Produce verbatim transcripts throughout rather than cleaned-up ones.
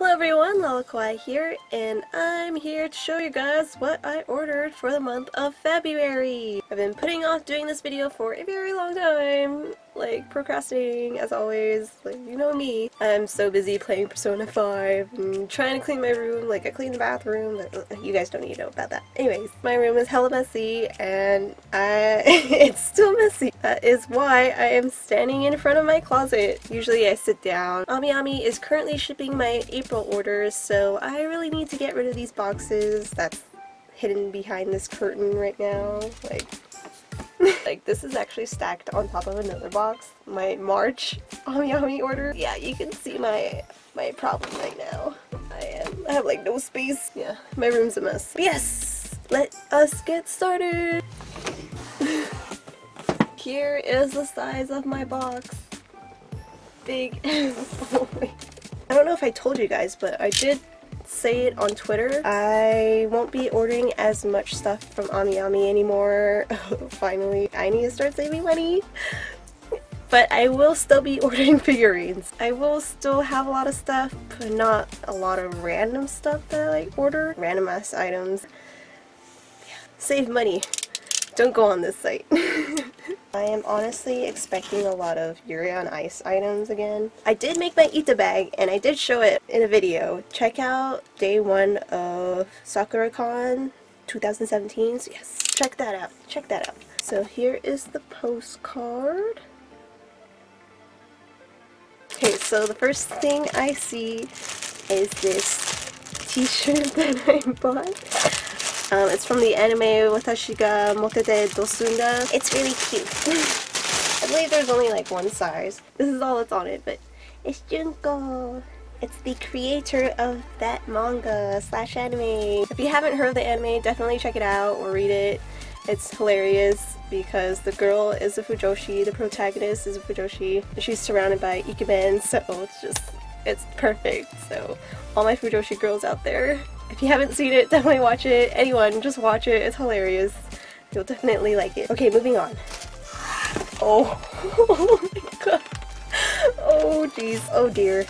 Hello everyone, Lala Kawaii here, and I'm here to show you guys what I ordered for the month of February. I've been putting off doing this video for a very long time, like procrastinating as always, like you know me. I'm so busy playing Persona five and trying to clean my room, like I cleaned the bathroom, but you guys don't need to know about that. Anyways, my room is hella messy and I it's still messy. That is why I am standing in front of my closet. Usually I sit down. AmiAmi is currently shipping my April orders, so I really need to get rid of these boxes that's hidden behind this curtain right now. Like, like this is actually stacked on top of another box. My March AmiAmi order. Yeah, you can see my my problem right now. I am I have like no space. Yeah, my room's a mess. But yes, let us get started. Here is the size of my box. Big. Oh my. I don't know if I told you guys, but I did say it on Twitter. I won't be ordering as much stuff from AmiAmi anymore. Finally, I need to start saving money. But I will still be ordering figurines. I will still have a lot of stuff, but not a lot of random stuff that I like order. Random ass items. Yeah. Save money. Don't go on this site. I am honestly expecting a lot of Yuri on Ice items again. I did make my Ita bag and I did show it in a video. Check out day one of SakuraCon twenty seventeen. So yes, check that out. Check that out. So here is the postcard. Okay, so the first thing I see is this t-shirt that I bought. Um, it's from the anime Watashi ga Motete Dousunda. It's really cute. I believe there's only like one size. This is all that's on it, but it's Junko. It's the creator of that manga slash anime. If you haven't heard of the anime, definitely check it out or read it. It's hilarious because the girl is a fujoshi, the protagonist is a fujoshi, and she's surrounded by ikemen, so it's just, it's perfect. So all my fujoshi girls out there, if you haven't seen it, definitely watch it. Anyone, just watch it. It's hilarious. You'll definitely like it. Okay, moving on. Oh, oh my god. Oh jeez. Oh dear.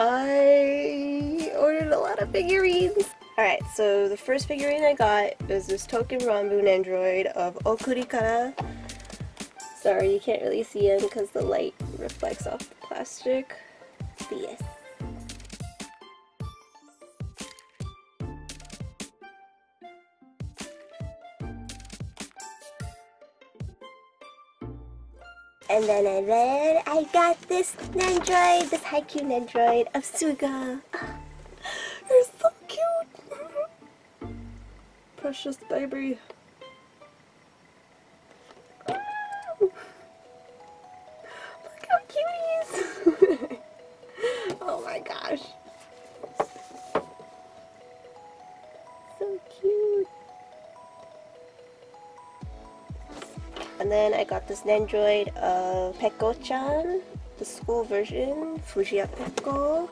I ordered a lot of figurines. Alright, so the first figurine I got is this Touken Ranbu android of Okurikara. Sorry, you can't really see him because the light reflects off the plastic. But yes. And then I read, I got this Nendroid, this Haikyuu Nendroid of Suga. Oh, you're so cute! Precious baby. Oh, look how cute he is! Oh my gosh. So cute. And then I got this Nendroid of Peko-chan, the school version, Fujiya Peko.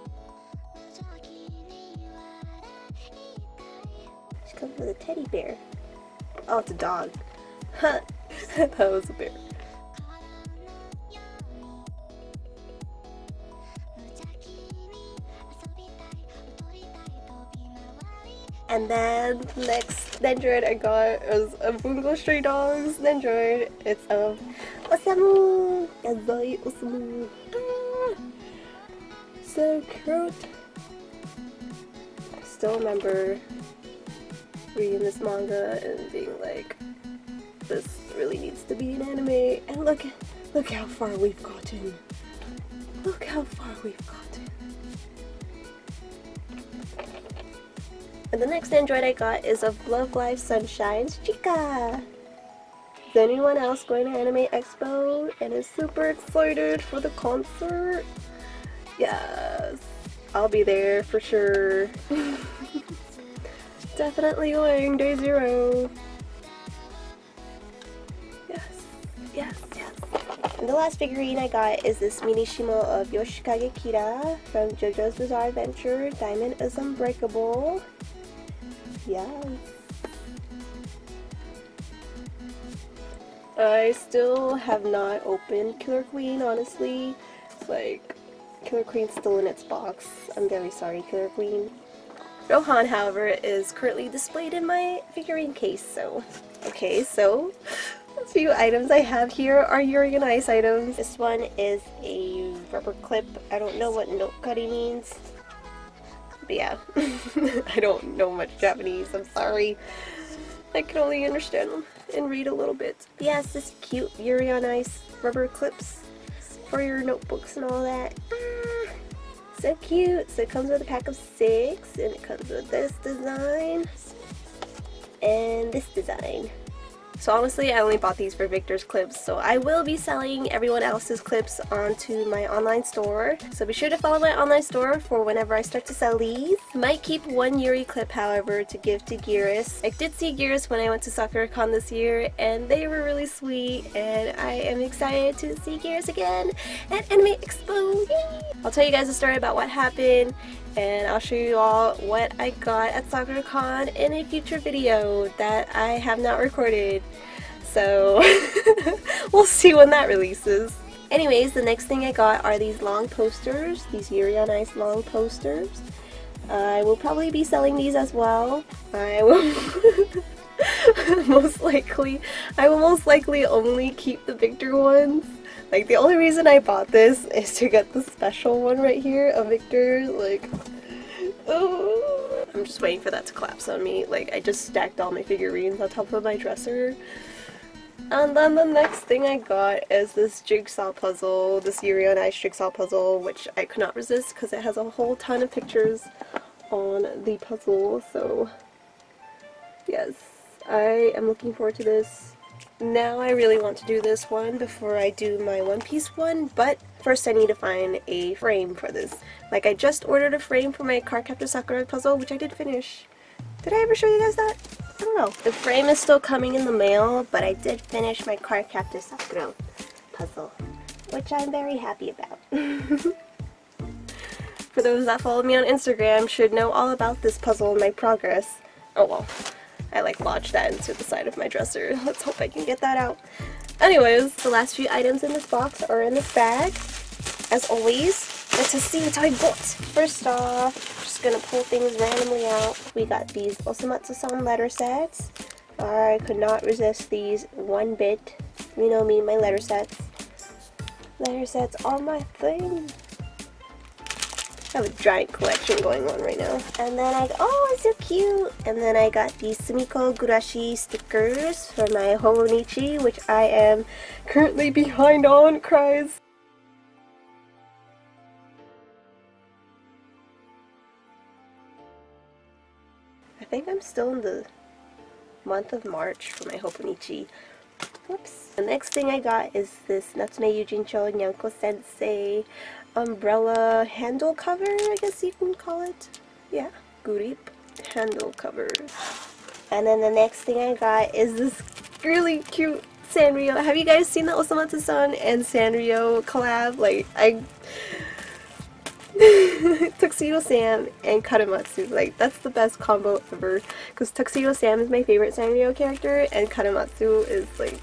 She comes with a teddy bear. Oh, it's a dog. Huh, that was a bear. And then the next Nendroid I got is a Bungo Stray Dogs Nendroid. It's of Osamu! Yazai Osamu! Ah, so cute! I still remember reading this manga and being like, this really needs to be an anime. And look, look how far we've gotten. Look how far we've gotten. And the next Android I got is of Love Live Sunshine's Chika! Is anyone else going to Anime Expo and is super excited for the concert? Yes! I'll be there for sure! Definitely going day zero! Yes! Yes! Yes! And the last figurine I got is this Minishimo of Yoshikage Kira from JoJo's Bizarre Adventure, Diamond is Unbreakable. Yes. I still have not opened Killer Queen, honestly. Like, Killer Queen's still in its box. I'm very sorry, Killer Queen. Rohan, however, is currently displayed in my figurine case, so... Okay, so... a few items I have here are Yuri on Ice items. This one is a rubber clip. I don't know what note-cutty means. But yeah. I don't know much Japanese, I'm sorry. I can only understand them and read a little bit. But yeah, it's this cute Yuri on Ice rubber clips for your notebooks and all that. Ah, so cute. So it comes with a pack of six, and it comes with this design and this design. So honestly, I only bought these for Victor's clips, so I will be selling everyone else's clips onto my online store. So be sure to follow my online store for whenever I start to sell these. I might keep one Yuri clip, however, to give to Gears. I did see Gears when I went to SakuraCon this year, and they were really sweet, and I am excited to see Gears again at Anime Expo! Yay! I'll tell you guys a story about what happened, and I'll show you all what I got at SakuraCon in a future video that I have not recorded. So we'll see when that releases. Anyways, the next thing I got are these long posters, these Yuri on Ice long posters. I will probably be selling these as well. I will most likely, I will most likely only keep the Victor ones. Like, the only reason I bought this is to get the special one right here of Victor. Like, oh, I'm just waiting for that to collapse on me. Like, I just stacked all my figurines on top of my dresser. And then the next thing I got is this jigsaw puzzle, this Yuri on Ice jigsaw puzzle, which I could not resist because it has a whole ton of pictures on the puzzle. So, yes, I am looking forward to this. Now I really want to do this one before I do my One Piece one, but first I need to find a frame for this. Like, I just ordered a frame for my Cardcaptor Sakura puzzle, which I did finish. Did I ever show you guys that? I don't know. The frame is still coming in the mail, but I did finish my Cardcaptor Sakura puzzle, which I'm very happy about. For those that follow me on Instagram should know all about this puzzle and my progress. Oh well. I like lodged that into the side of my dresser. Let's hope I can get that out. Anyways, the last few items in this box are in this bag. As always, let's just see what I got. First off, I'm just gonna pull things randomly out. We got these Osomatsu-san letter sets. I could not resist these one bit. You know me, my letter sets. Letter sets are my thing. I have a giant collection going on right now. And then I, oh, it's so cute! And then I got these Sumiko Gurashi stickers for my Hobonichi, which I am currently behind on, cries. I think I'm still in the month of March for my Hobonichi. Whoops. The next thing I got is this Natsume Yujincho Nyanko Sensei umbrella handle cover, I guess you can call it. Yeah, gurip handle cover. And then the next thing I got is this really cute Sanrio. Have you guys seen the Osomatsu-san and Sanrio collab? Like, I... Tuxedo Sam and Karamatsu, like, that's the best combo ever, because Tuxedo Sam is my favorite Sanrio character and Karamatsu is like...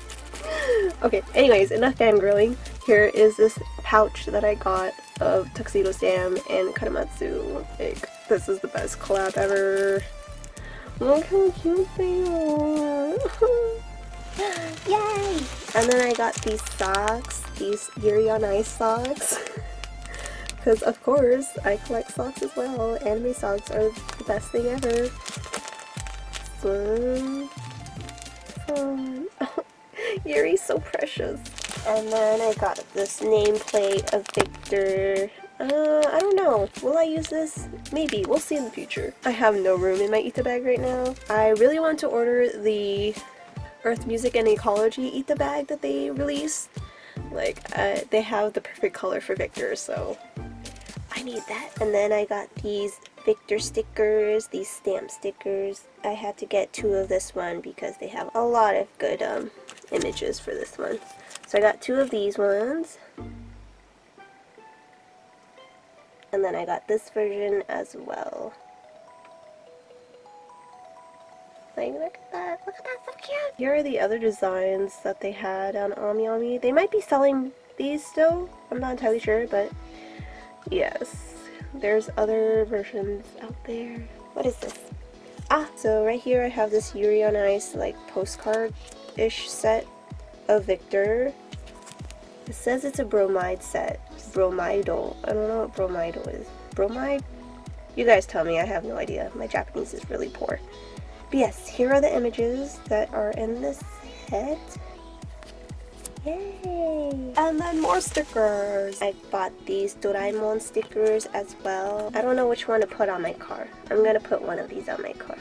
Okay, anyways, enough fangirling. Here is this pouch that I got of Tuxedo Sam and Karamatsu. Like, this is the best collab ever. Look how cute they are. Yay! And then I got these socks, these Yuri on Ice socks. Because, of course, I collect socks as well. Anime socks are the best thing ever. So, um, Yuri's so precious. And then I got this nameplate of Victor. Uh, I don't know. Will I use this? Maybe. We'll see in the future. I have no room in my Ita bag right now. I really want to order the Earth Music and Ecology Ita bag that they released. Like, uh, they have the perfect color for Victor, so I need that. And then I got these Victor stickers, these stamp stickers. I had to get two of this one because they have a lot of good um, images for this one. So I got two of these ones. And then I got this version as well. Like, look at that, look at that, so cute! Here are the other designs that they had on AmiAmi. They might be selling these still, I'm not entirely sure, but yes, there's other versions out there. What is this? Ah, so right here I have this Yuri on Ice like postcard-ish set of Victor. It says it's a bromide set. Bromidal. I don't know what bromidal is. Bromide? You guys tell me, I have no idea. My Japanese is really poor. But yes, here are the images that are in this set. Yay! And then more stickers! I bought these Doraemon stickers as well. I don't know which one to put on my car. I'm gonna put one of these on my car.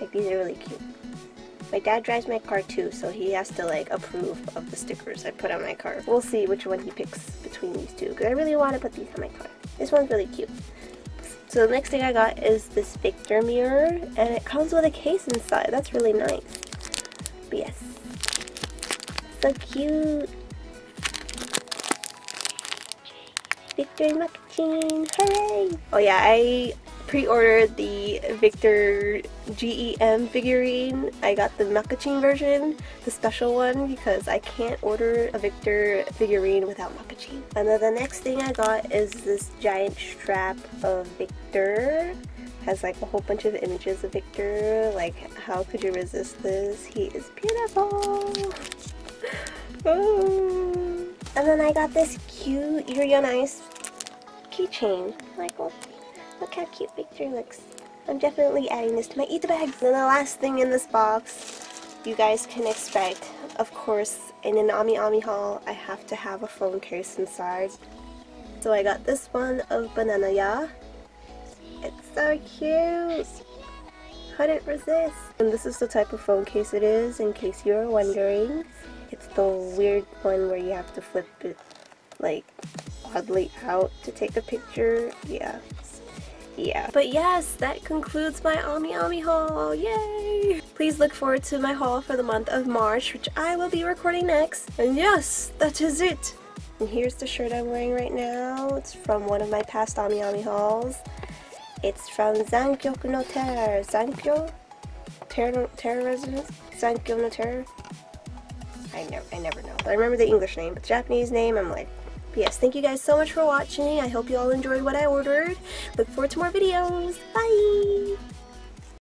Like, these are really cute. My dad drives my car too, so he has to like approve of the stickers I put on my car. We'll see which one he picks between these two, because I really want to put these on my car. This one's really cute. So the next thing I got is this Victor mirror, and it comes with a case inside. That's really nice. But yes. So cute! Victor Makkachin! Hooray! Oh yeah, I pre-ordered the Victor G E M figurine. I got the Makkachin version, the special one, because I can't order a Victor figurine without Makkachin. And then the next thing I got is this giant strap of Victor. Has like a whole bunch of images of Victor. Like, how could you resist this? He is beautiful! Oh. And then I got this cute Yuri on Ice keychain. Like, look, look how cute Victor looks. I'm definitely adding this to my Eater bag. Then the last thing in this box, you guys can expect, of course, in an AmiAmi haul, I have to have a phone case inside. So I got this one of Bananaya. It's so cute. Couldn't resist. And this is the type of phone case it is, in case you're wondering. It's the weird one where you have to flip it like oddly out to take a picture. Yeah. Yeah. But yes, that concludes my AmiAmi haul. Yay! Please look forward to my haul for the month of March, which I will be recording next. And yes, that is it. And here's the shirt I'm wearing right now. It's from one of my past AmiAmi hauls. It's from Zankyo no Terror. Zankyo? Terror, terror Residence? Zankyo no Terror? I never, I never know. I remember the English name, but the Japanese name, I'm like, but yes, thank you guys so much for watching. I hope you all enjoyed what I ordered. Look forward to more videos. Bye!